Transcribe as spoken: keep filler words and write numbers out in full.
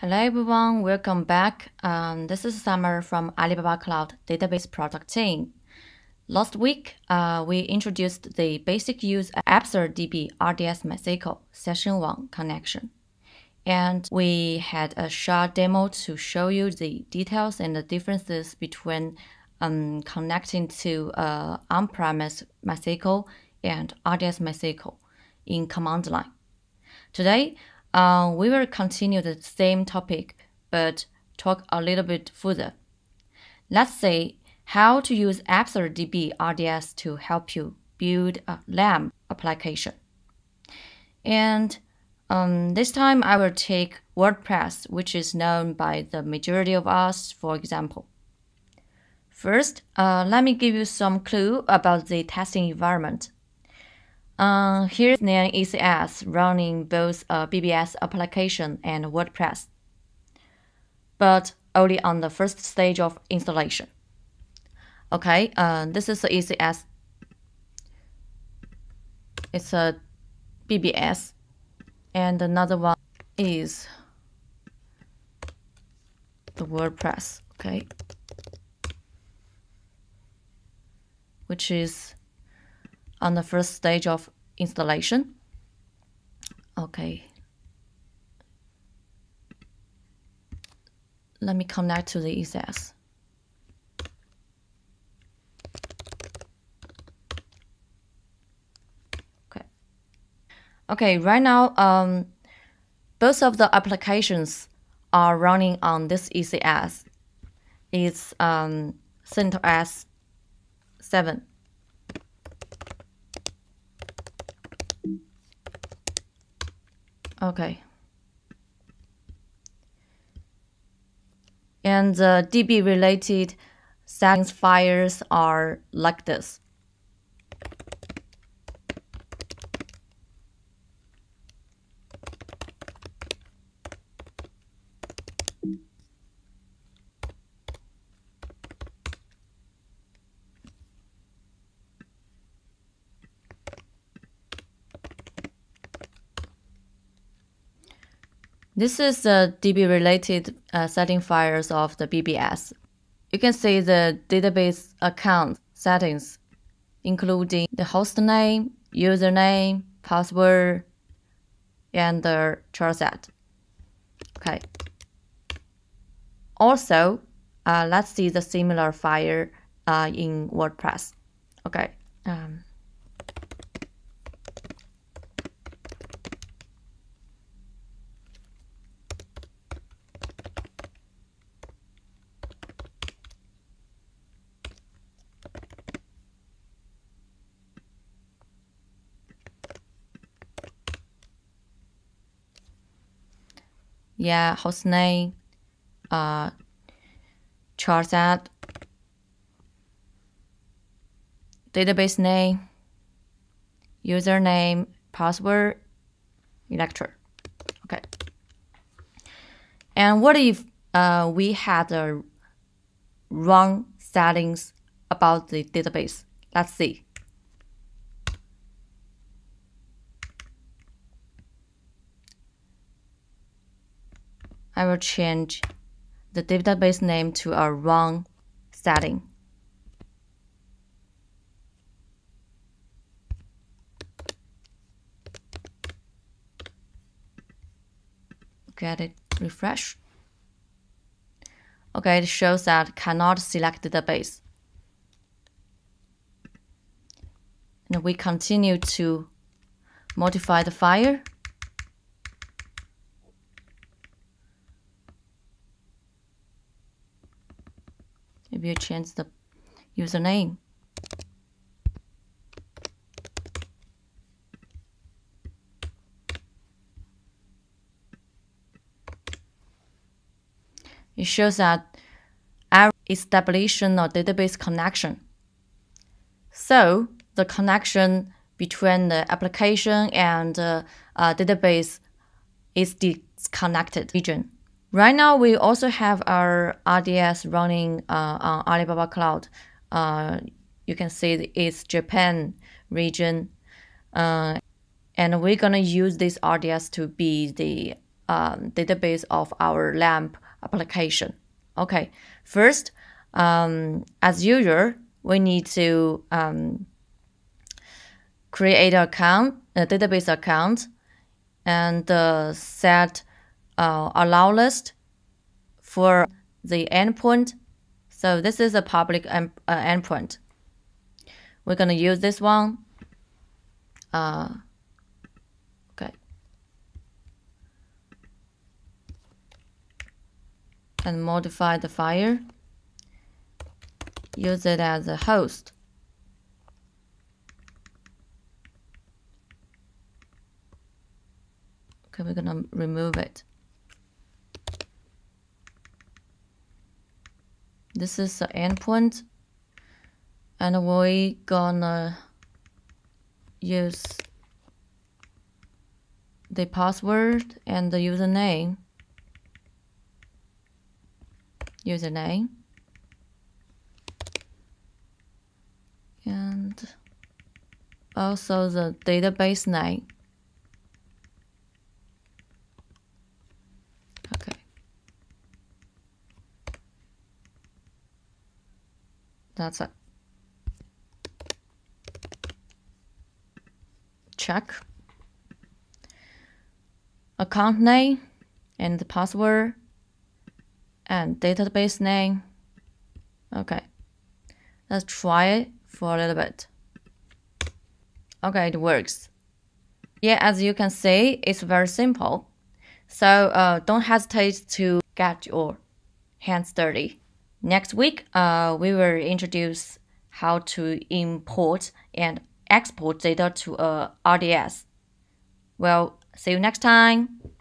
Hello everyone, welcome back. Um, this is Summer from Alibaba Cloud Database Product Team. Last week, uh, we introduced the basic use of ApsaraDB R D S MySQL Session one connection. And we had a short demo to show you the details and the differences between um, connecting to uh, on-premise MySQL and R D S MySQL in command line. Today, Uh, we will continue the same topic, but talk a little bit further. Let's see how to use ApsaraDB R D S to help you build a LAMP application. And um, this time I will take WordPress, which is known by the majority of us, for example. First, uh, let me give you some clue about the testing environment. Uh, here's an E C S running both a B B S application and WordPress, but only on the first stage of installation. Okay, uh, this is the E C S. It's a B B S, and another one is the WordPress, okay, which is on the first stage of installation. Okay. Let me connect to the E C S. Okay. Okay, right now, um, both of the applications are running on this E C S. It's um, CentOS seven. Okay, and the D B related settings files are like this. This is the D B-related uh, setting files of the B B S. You can see the database account settings, including the host name, username, password, and the chart. Okay. Also, uh, let's see the similar file uh, in WordPress. Okay. Um, Yeah, hostname, uh, chart set, database name, username, password, lecture. Okay. And what if uh, we had the wrong settings about the database? Let's see. I will change the database name to a wrong setting. Get it, refresh. Okay, it shows that cannot select database. And we continue to modify the file. Maybe you change the username. It shows that error establishing or database connection. So the connection between the application and uh, uh, database is disconnected region. Right now, we also have our R D S running uh, on Alibaba Cloud. Uh, you can see it's Japan region. Uh, and we're going to use this R D S to be the um, database of our LAMP application. Okay, first, um, as usual, we need to um, create an account, a database account, and uh, set uh, allow list for the endpoint. So this is a public um, uh, endpoint. We're gonna use this one. Uh, okay. And modify the file. Use it as a host. Okay, we're gonna remove it. This is the endpoint. And we're gonna use the password and the username. Username. And also the database name. Okay. That's it. Check account name and the password and database name. Okay, let's try it for a little bit. Okay, it works. Yeah, as you can see, it's very simple. So uh, don't hesitate to get your hands dirty. Next week, uh, we will introduce how to import and export data to a R D S. Well, see you next time.